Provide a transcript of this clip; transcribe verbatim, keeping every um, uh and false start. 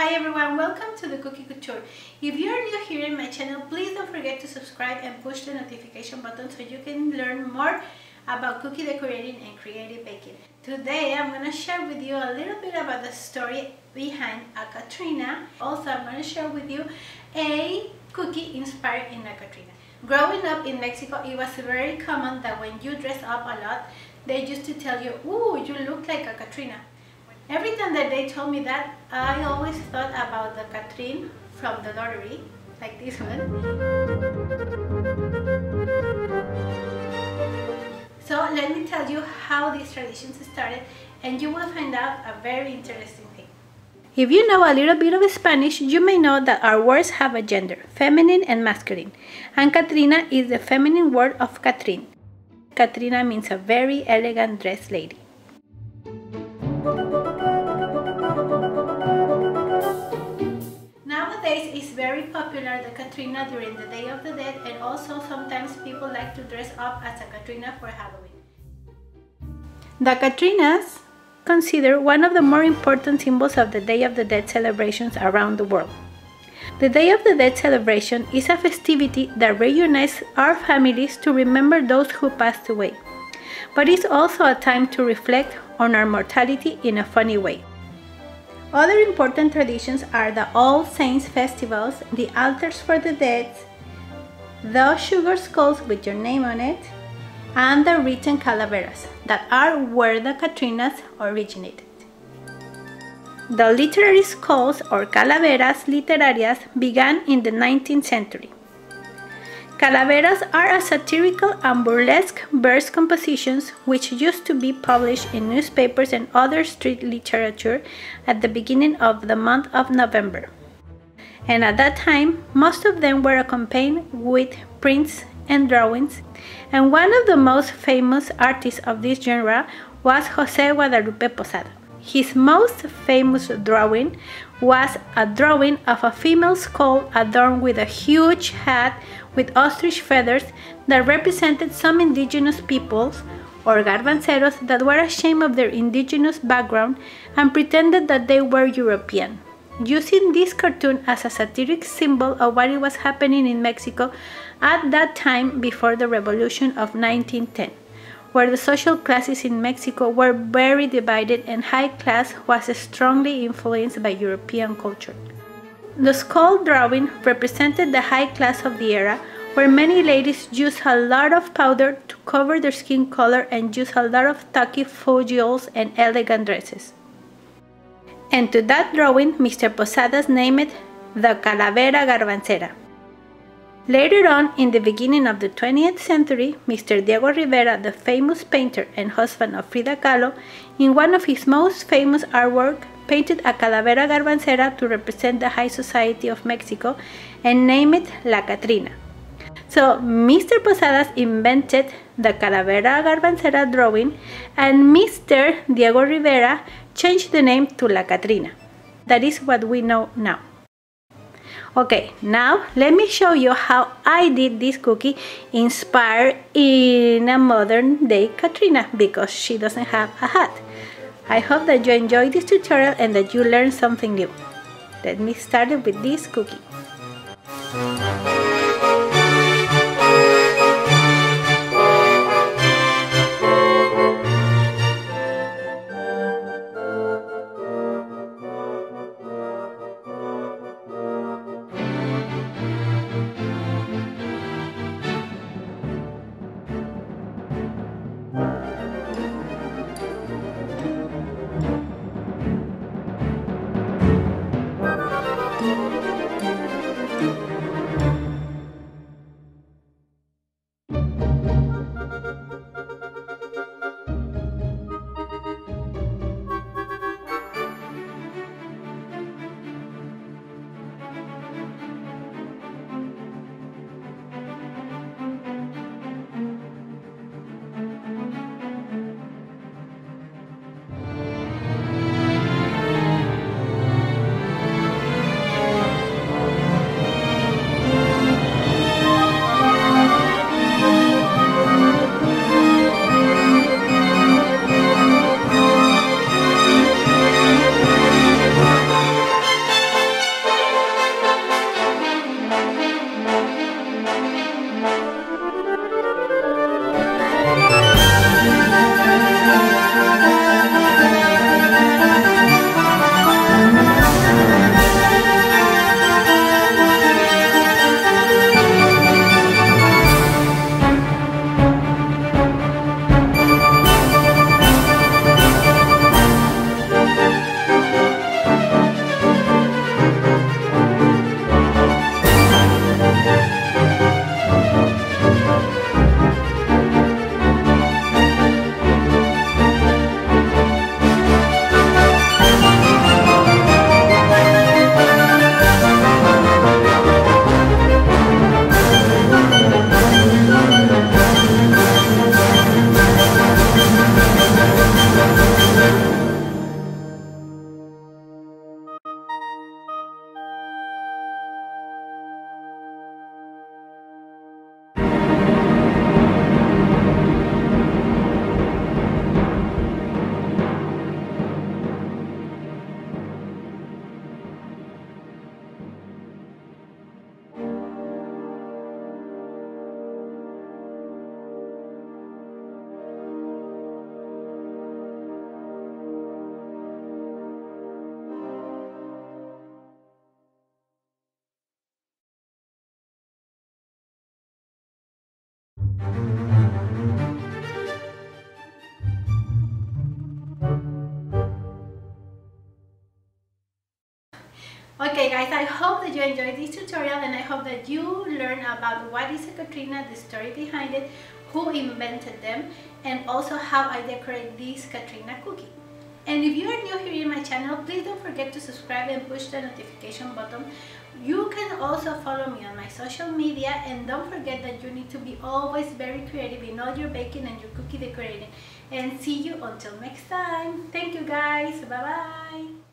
Hi everyone, welcome to The Cookie Couture. If you are new here in my channel, please don't forget to subscribe and push the notification button so you can learn more about cookie decorating and creative baking. Today I'm going to share with you a little bit about the story behind a Catrina. Also, I'm going to share with you a cookie inspired in a Catrina. Growing up in Mexico, it was very common that when you dress up a lot, they used to tell you, "Ooh, you look like a Catrina." Every time that they told me that, I always thought about the Catrín from the lottery, like this one. So let me tell you how these traditions started, and you will find out a very interesting thing. If you know a little bit of Spanish, you may know that our words have a gender, feminine and masculine, and Catrina is the feminine word of Catrín. Catrina means a very elegant dressed lady. It's very popular, the Catrina, during the Day of the Dead, and also sometimes people like to dress up as a Catrina for Halloween. The Catrinas considered one of the more important symbols of the Day of the Dead celebrations around the world. The Day of the Dead celebration is a festivity that reunites our families to remember those who passed away, but it's also a time to reflect on our mortality in a funny way. Other important traditions are the All Saints festivals, the altars for the dead, the sugar skulls with your name on it, and the written calaveras, that are where the Catrinas originated. The literary skulls or calaveras literarias began in the nineteenth century. Calaveras are a satirical and burlesque verse compositions which used to be published in newspapers and other street literature at the beginning of the month of November. And at that time, most of them were accompanied with prints and drawings, and one of the most famous artists of this genre was José Guadalupe Posada. His most famous drawing was a drawing of a female skull adorned with a huge hat with ostrich feathers that represented some indigenous peoples or garbanceros that were ashamed of their indigenous background and pretended that they were European. Using this cartoon as a satiric symbol of what was happening in Mexico at that time before the revolution of nineteen ten. Where the social classes in Mexico were very divided and high class was strongly influenced by European culture. The skull drawing represented the high class of the era, where many ladies used a lot of powder to cover their skin color and used a lot of tacky folios and elegant dresses. And to that drawing, Mister Posadas named it the Calavera Garbancera. Later on, in the beginning of the twentieth century, Mister Diego Rivera, the famous painter and husband of Frida Kahlo, in one of his most famous artwork, painted a Calavera Garbancera to represent the high society of Mexico and named it La Catrina. So, Mister Posadas invented the Calavera Garbancera drawing, and Mister Diego Rivera changed the name to La Catrina. That is what we know now. Okay, now let me show you how I did this cookie inspired in a modern day Catrina, because she doesn't have a hat. I hope that you enjoyed this tutorial and that you learned something new. Let me start with this cookie. Thank you. Okay guys, I hope that you enjoyed this tutorial and I hope that you learn about what is a Catrina, the story behind it, who invented them, and also how I decorate this Catrina cookie. And if you are new here in my channel, please don't forget to subscribe and push the notification button. You can also follow me on my social media, and don't forget that you need to be always very creative in all your baking and your cookie decorating. And see you until next time. Thank you guys. Bye bye.